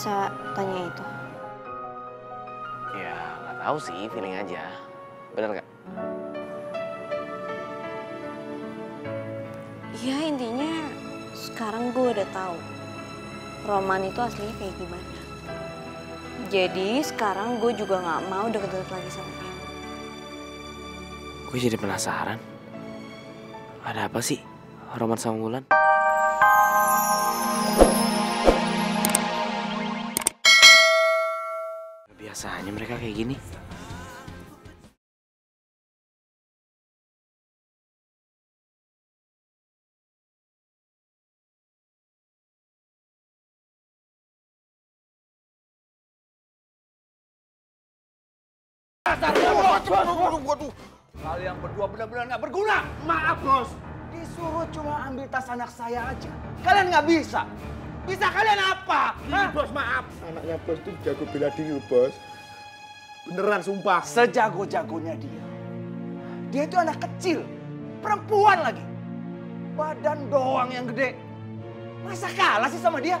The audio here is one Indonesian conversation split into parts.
bisa tanya itu? Ya, nggak tahu sih, feeling aja. Bener nggak? Ya, intinya sekarang gue udah tahu Roman itu aslinya kayak gimana. Jadi sekarang gue juga nggak mau deket-deket lagi sama dia. Gue jadi penasaran. Ada apa sih Roman sama Wulan? Biasanya mereka kayak gini. Waduh. Kalian berdua benar-benar nggak berguna. Maaf, Bos. Disuruh cuma ambil tas anak saya aja. Kalian nggak bisa. Bisa kalian apa? Hah? Bos, maaf. Anaknya Bos itu jago bela diri, Bos. Beneran, sumpah. Sejago-jagonya dia. Dia itu anak kecil. Perempuan lagi. Badan doang yang gede. Masa kalah sih sama dia?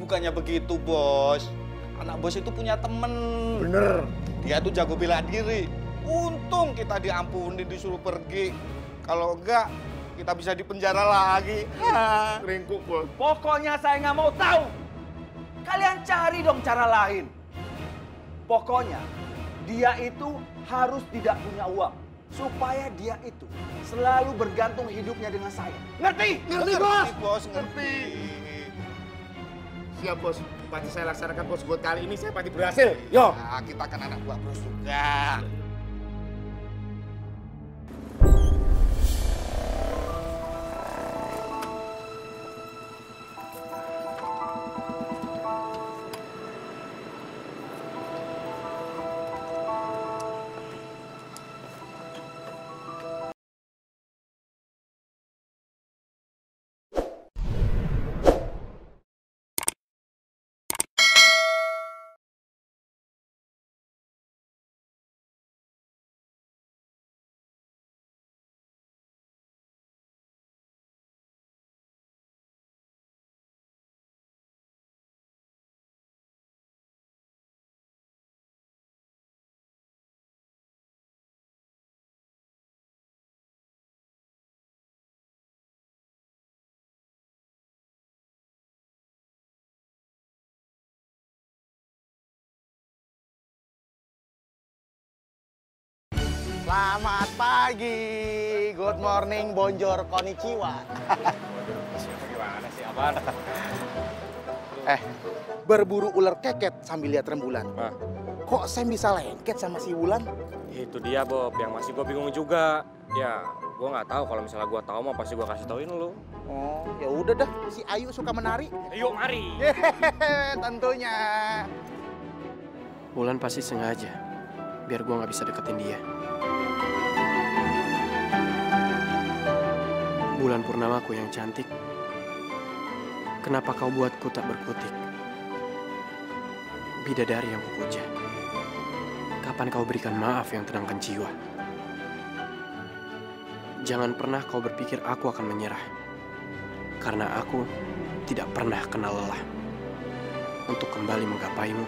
Bukannya begitu, Bos. Anak Bos itu punya temen. Bener. Dia tuh jago bela diri. Untung kita diampuni, disuruh pergi. Kalau enggak, kita bisa dipenjara lagi. Ringkuk, Bos. Pokoknya saya nggak mau tahu. Kalian cari dong cara lain. Pokoknya, dia itu harus tidak punya uang. Supaya dia itu selalu bergantung hidupnya dengan saya. Ngerti? Ngerti, Bos? Bos, ngerti. Siap, Bos. Pasti saya laksanakan, Bos. Buat kali ini saya pasti berhasil. Yo. Nah, kita akan anak buah Bos juga. Selamat pagi, good morning, bonjour, konnichiwa. Gimana sih, Abang? Berburu ular keket sambil lihat rembulan. Nah. Kok Sam bisa lengket sama si Wulan? Itu dia, Bob, yang masih gue bingung juga. Ya, gue nggak tahu, kalau misalnya gue tahu mah pasti gue kasih tauin lu. Oh, ya udah dah, si Ayu suka menari. Ayo, mari. Tentunya. Wulan pasti sengaja, biar gue nggak bisa deketin dia. Bulan purnamaku yang cantik, kenapa kau buatku tak berkutik? Bidadari yang kupuja, kapan kau berikan maaf yang tenangkan jiwa? Jangan pernah kau berpikir aku akan menyerah, karena aku tidak pernah kenal lelah. Untuk kembali menggapaimu,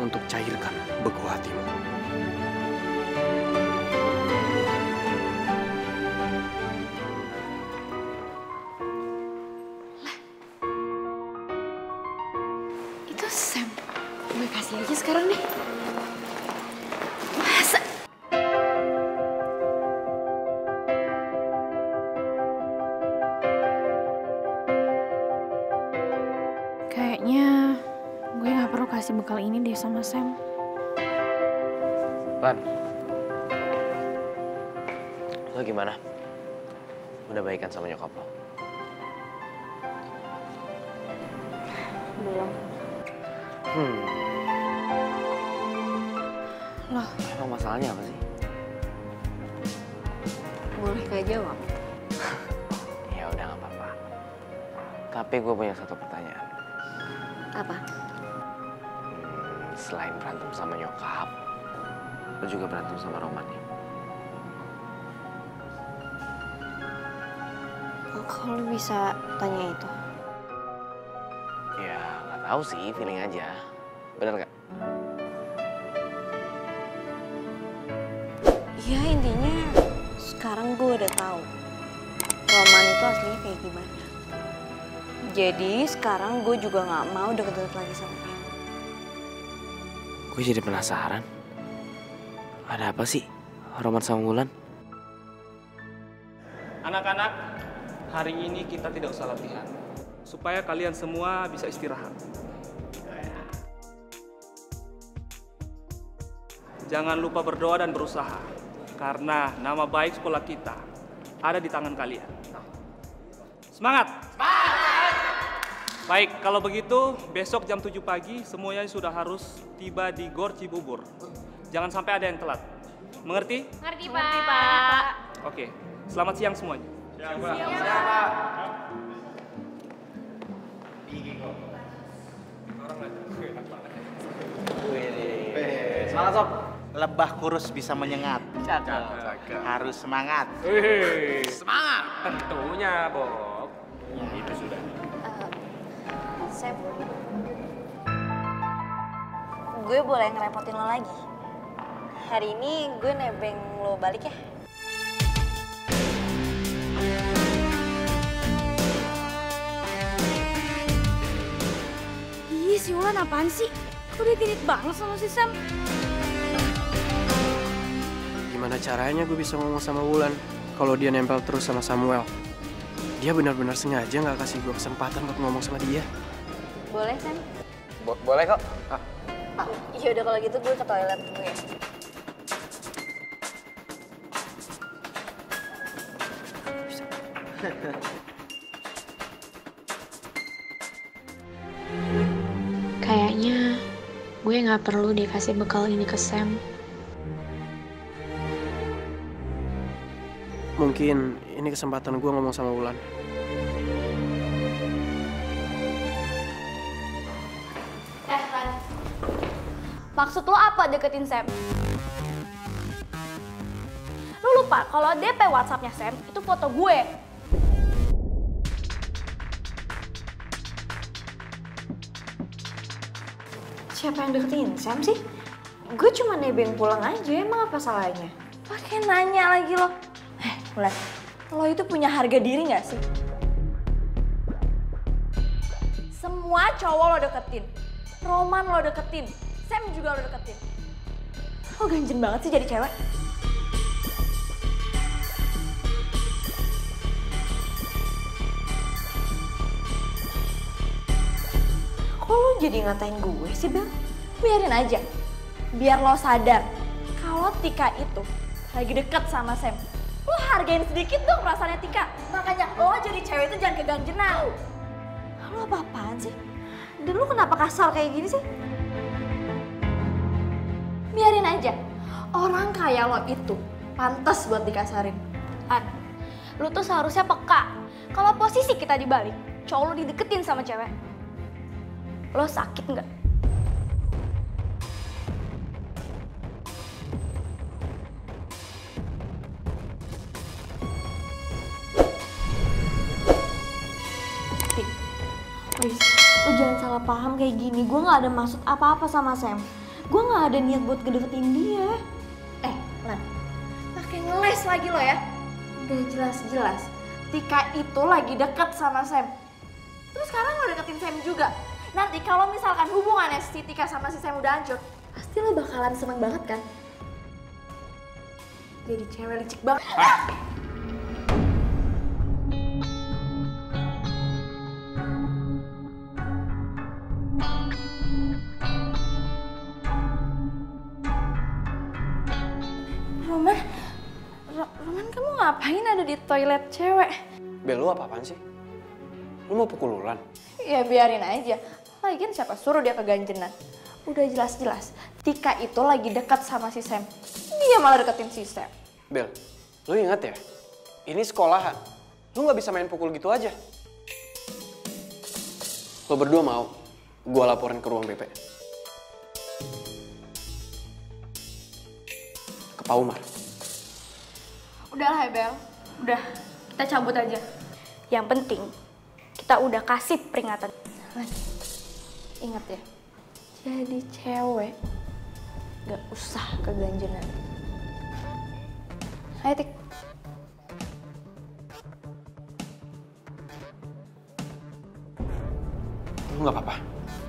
untuk cairkan beku hatimu. Kayaknya gue nggak perlu kasih bekal ini deh sama Sam. Lan, lo gimana? Udah baikan sama nyokap lo? Belum. Loh, emang masalahnya apa sih? Boleh gak jawab? Ya udah, nggak apa-apa. Tapi gue punya satu pertanyaan. Apa? Selain berantem sama nyokap, lo juga berantem sama Roman ya? Kok lo bisa tanya itu? Ya, nggak tahu sih, feeling aja. Bener nggak? Ya intinya sekarang gue udah tahu Roman itu aslinya kayak gimana. Jadi sekarang gue juga nggak mau deket-deket lagi sama dia. Gue jadi penasaran. Ada apa sih Roman sama Wulan? Anak-anak, hari ini kita tidak usah latihan. Supaya kalian semua bisa istirahat. Jangan lupa berdoa dan berusaha. Karena nama baik sekolah kita ada di tangan kalian. Semangat! Semangat! Baik, kalau begitu besok jam 7 pagi semuanya sudah harus tiba di Gor Cibubur. Jangan sampai ada yang telat. Mengerti? Mengerti, Pak. Mengerti, Pak. Oke, selamat siang semuanya. Siang, Pak. Siang, Pak. Semangat, Sob. Lebah kurus bisa menyengat. Cakep. Harus semangat. Semangat. Tentunya, Bob. Itu sudah. Gue boleh ngerepotin lo lagi. Hari ini gue nebeng lo balik ya. Ih, si Wulan apaan sih? Kok dia genit banget sama si Sam? Gimana caranya gue bisa ngomong sama Wulan kalau dia nempel terus sama Samuel? Dia benar-benar sengaja nggak kasih gue kesempatan buat ngomong sama dia. Boleh, Sam? Boleh kok. Ya udah kalau gitu gue ke toilet dulu ya. Kayaknya gue nggak perlu dikasih bekal ini ke Sam. Mungkin ini kesempatan gue ngomong sama Wulan. Maksud lo apa deketin Sam? Lo lupa kalau DP WhatsAppnya Sam itu foto gue. Siapa yang deketin Sam sih? Gue cuma nebeng pulang aja, emang apa salahnya? Pakai nanya lagi lo. Wulan, lo itu punya harga diri nggak sih? Semua cowok lo deketin, Roman lo deketin. Sam juga udah deketin. Oh, ganjen banget sih jadi cewek. Kok lo jadi ngatain gue sih, Bel? Biarin aja. Biar lo sadar kalau Tika itu lagi deket sama Sam. Lo hargain sedikit dong perasaannya Tika. Makanya lo jadi cewek itu jangan keganjenan. Lo apa-apaan sih? Dan lo kenapa kasar kayak gini sih? Biarin aja, orang kaya lo itu pantas buat dikasarin. An, lo tuh seharusnya peka kalau posisi kita dibalik, cowok lo dideketin sama cewek. Lo sakit nggak? Please, lo jangan salah paham kayak gini, gue nggak ada maksud apa-apa sama Sam. Gue nggak ada niat buat ngedeketin dia. Lan, pakai ngeles lagi lo ya. Udah jelas-jelas, Tika itu lagi deket sama Sam. Terus sekarang lo deketin Sam juga. Nanti kalau misalkan hubungannya si Tika sama si Sam udah hancur, pasti lo bakalan seneng banget kan? Jadi cewek licik banget. Roman, kamu ngapain ada di toilet cewek? Bel, lu apa-apaan sih? Lu mau pukul Wulan? Ya biarin aja, lagian siapa suruh dia keganjenan? Udah jelas-jelas, Tika itu lagi dekat sama si Sam. Dia malah deketin si Sam. Bel, lu ingat ya? Ini sekolahan, lu gak bisa main pukul gitu aja. Lu berdua mau gua laporin ke ruang BP? Ke Pak Umar. Udahlah ya, Bel. Udah, kita cabut aja. Yang penting, kita udah kasih peringatan. Ingat ya, jadi cewek gak usah keganjenan. Ayo, Tik. Lu gak apa-apa?